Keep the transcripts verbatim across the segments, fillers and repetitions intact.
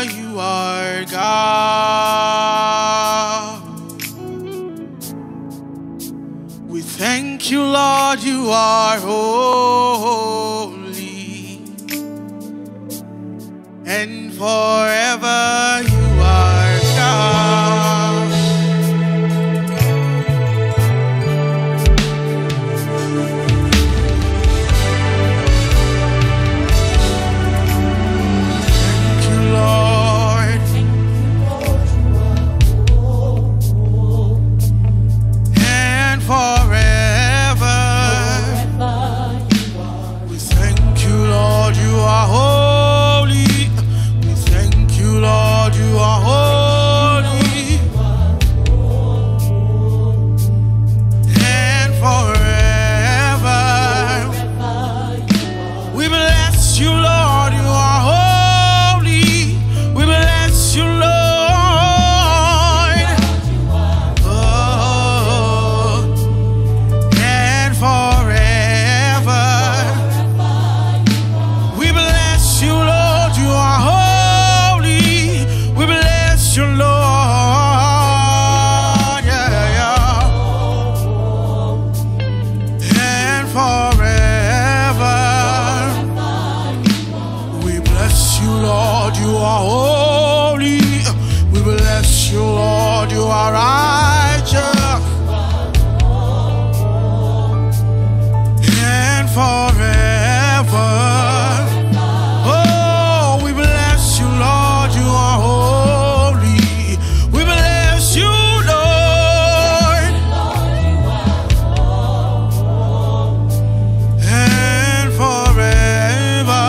for you are God. We thank you, Lord, you are holy, and forever you are God. Thank you, Lord. Thank you, Lord, you are holy, and forever. You are holy. We thank you, Lord. You are holy, and forever. We bless you, Lord. You are holy. We bless you, Lord. Oh, and forever.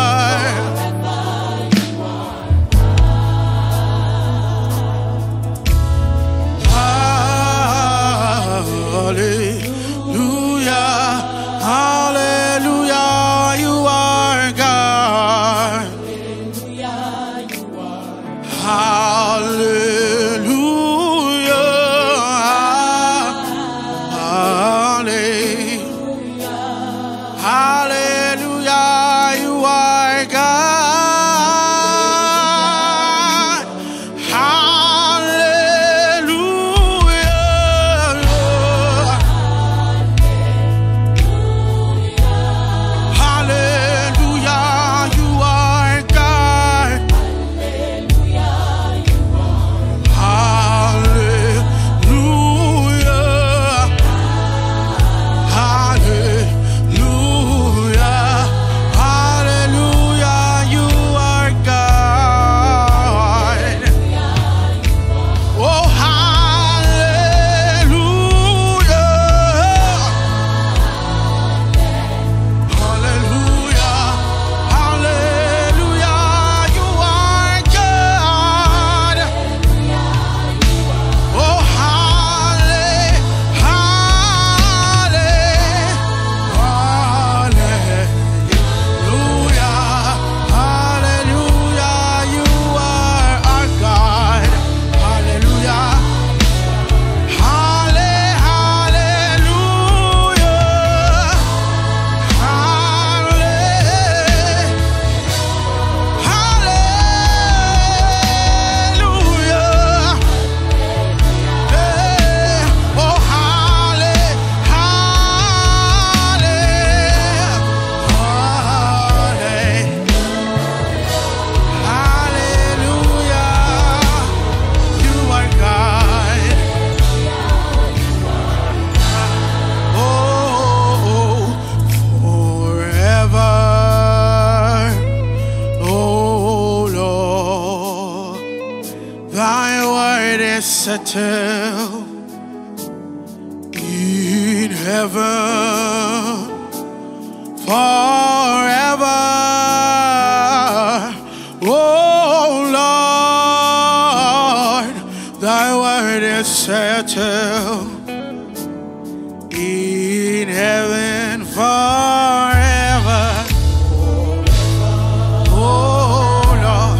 Settle in heaven forever. Oh Lord, thy word is settled in heaven forever. Forever, oh Lord.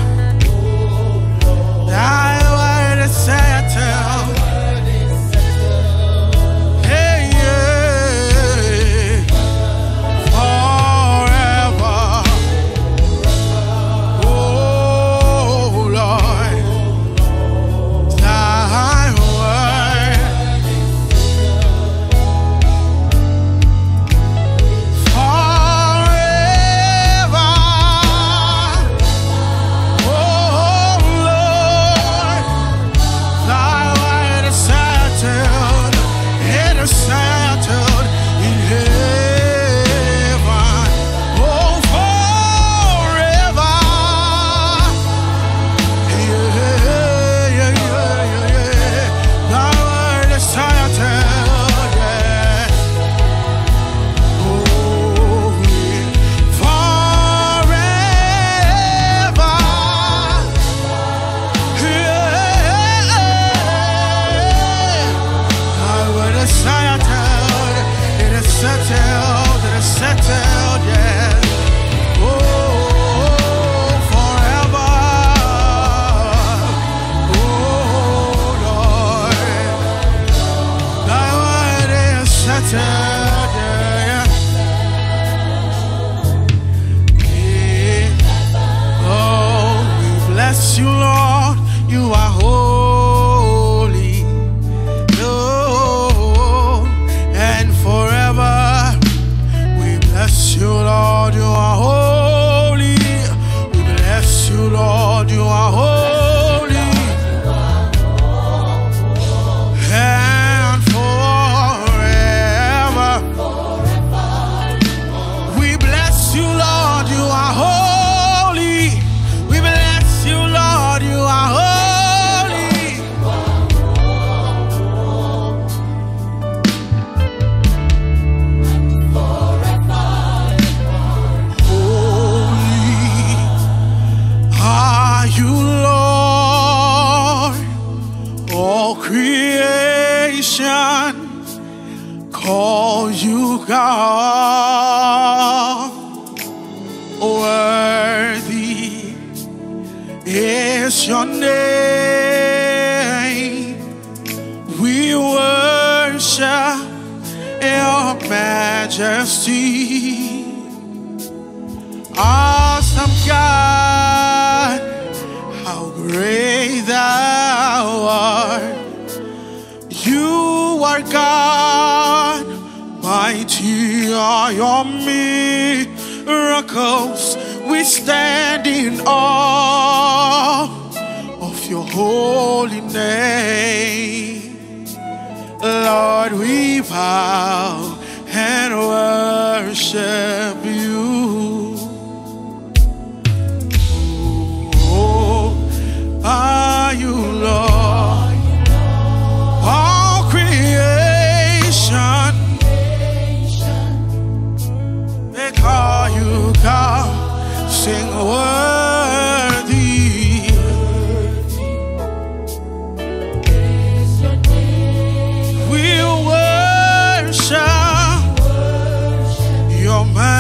you are holy and forever. We bless you, Lord, you are holy. We bless you, Lord, you are holy. Holy are you, Lord, all creation call you God. Worthy is your name. We worship your majesty. Awesome God, how great thou art. You are God, mighty are your miracles. We stand in awe of your holy name. Lord, we bow and worship you. Oh, are you Lord? All creation, they call you God. Sing worthy, worthy is your name. We worship, we worship your majesty.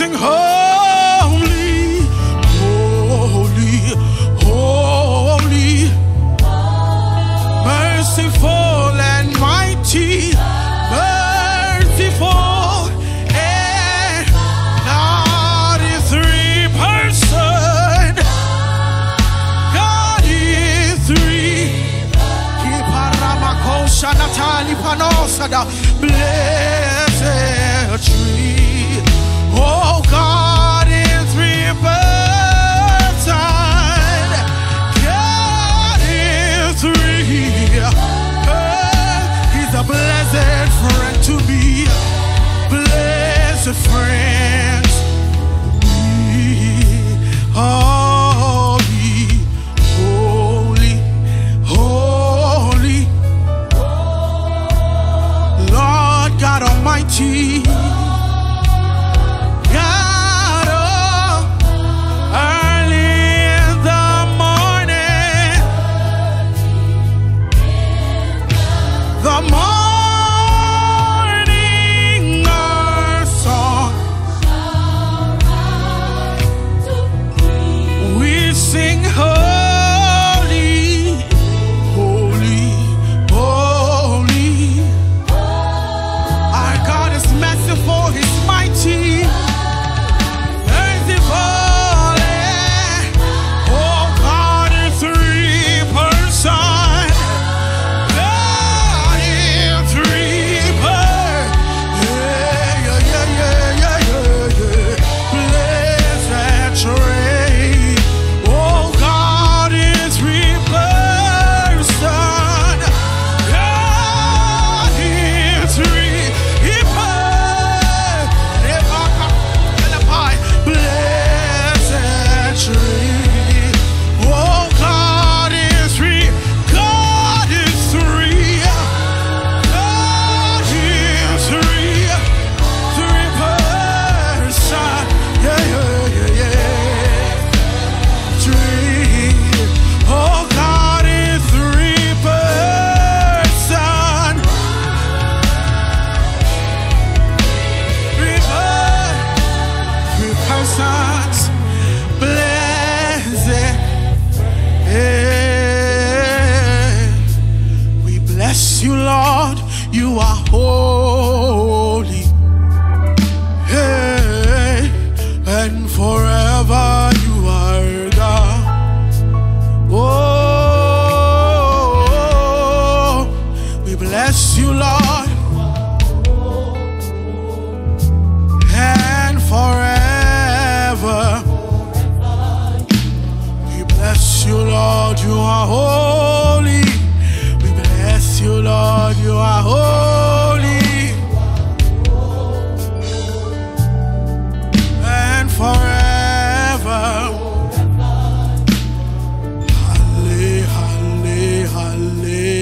sing holy, holy, holy, merciful and mighty, merciful and not a three person. God is three. Blessed tree. Oh, God in three persons, God in three. He's a blessed friend to be, blessed friends. We holy, holy, holy, Lord God Almighty.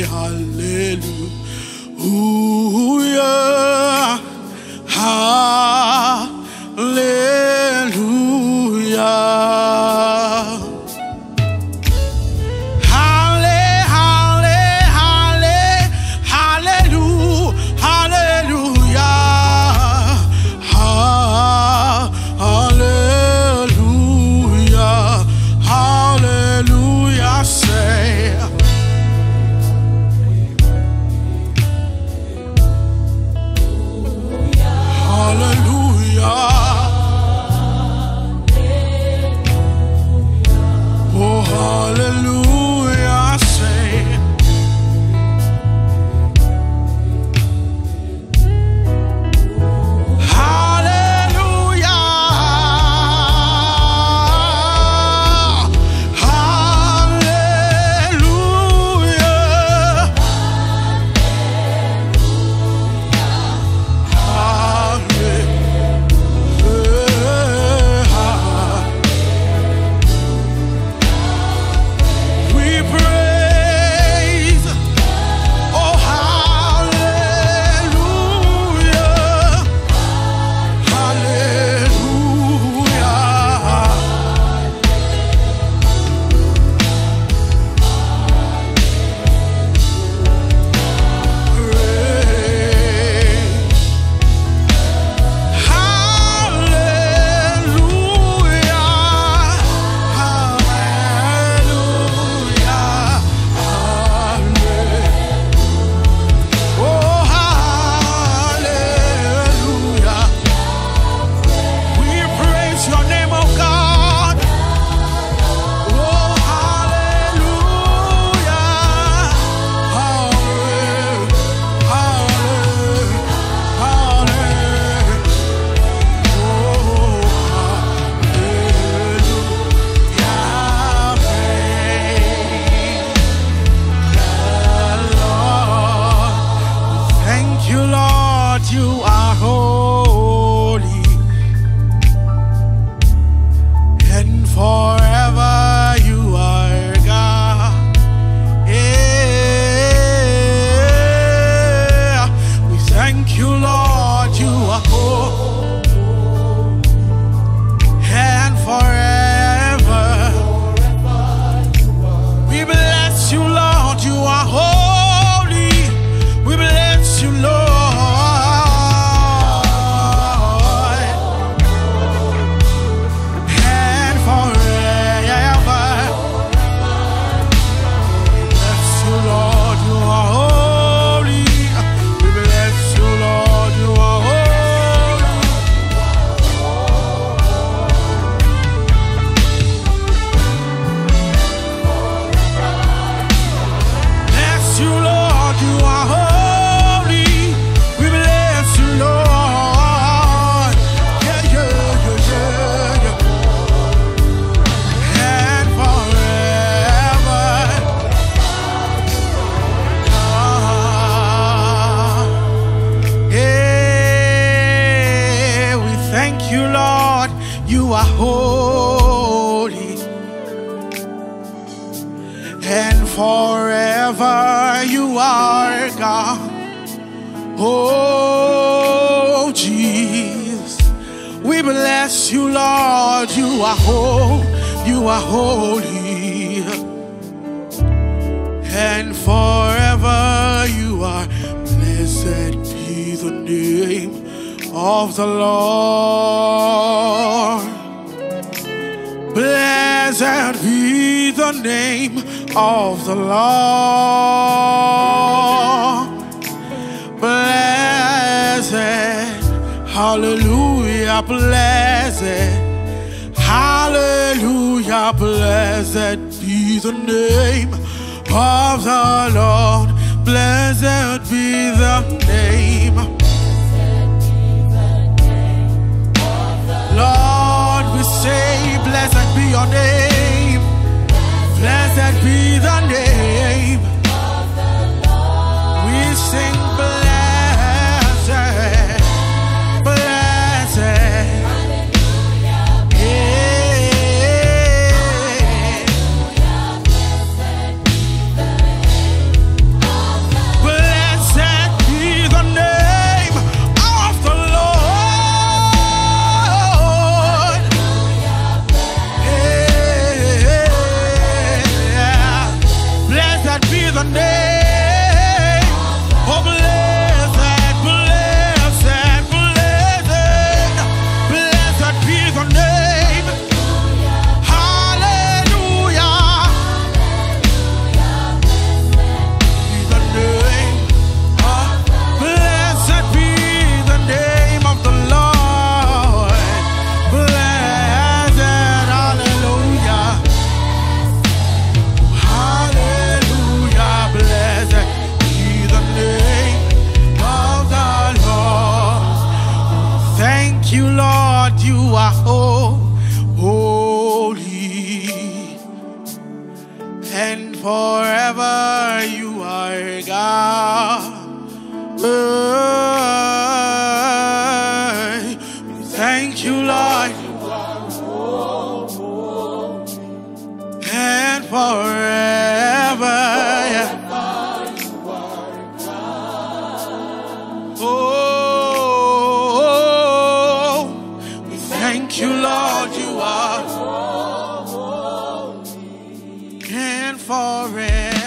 Hallelujah, hallelujah, hallelujah. Father God. Oh, Jesus, we bless you, Lord. You are whole, you are holy, and forever you are. Blessed be the name of the Lord. Blessed be the name of the Lord. Blessed, hallelujah, blessed, hallelujah, blessed be the name of the Lord. Blessed be the name. Blessed be the name of the Lord. Lord, we say, blessed be your name. Blessed be the name of the Lord. We sing blessed, blessed. Hallelujah, blessed. Hallelujah, blessed be the name of the Lord. Blessed be the name of the Lord. Yeah. Blessed be the name. Forever you are God. Uh, thank you, Lord. And forever, oh, oh, oh, thank you, Lord. You are. Forever.